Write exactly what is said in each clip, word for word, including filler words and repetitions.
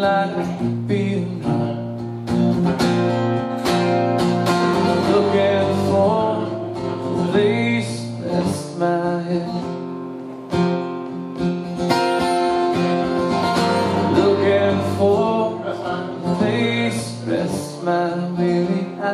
like being blind. Looking for a place that's mine. Looking for a place that's mine, baby. I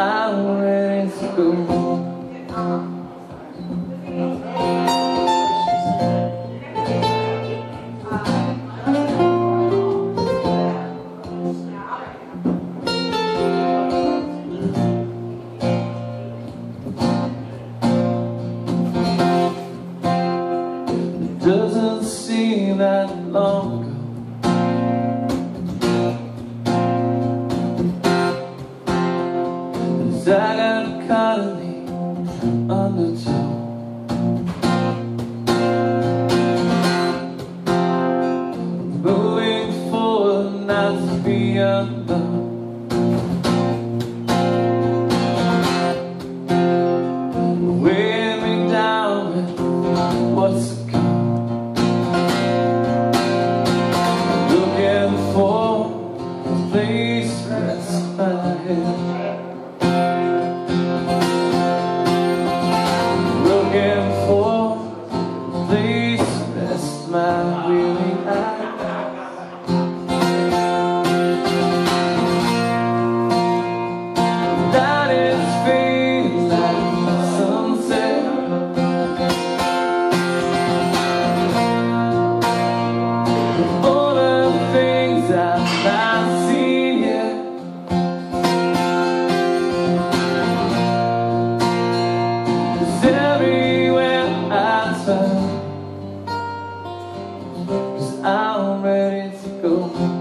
I'm ready to go. It doesn't seem that long ago. I got caught in the undertow, moving forward, not to be alone, weighing me down with what's to come. Looking for a place that's mine. Cause I'm ready to go.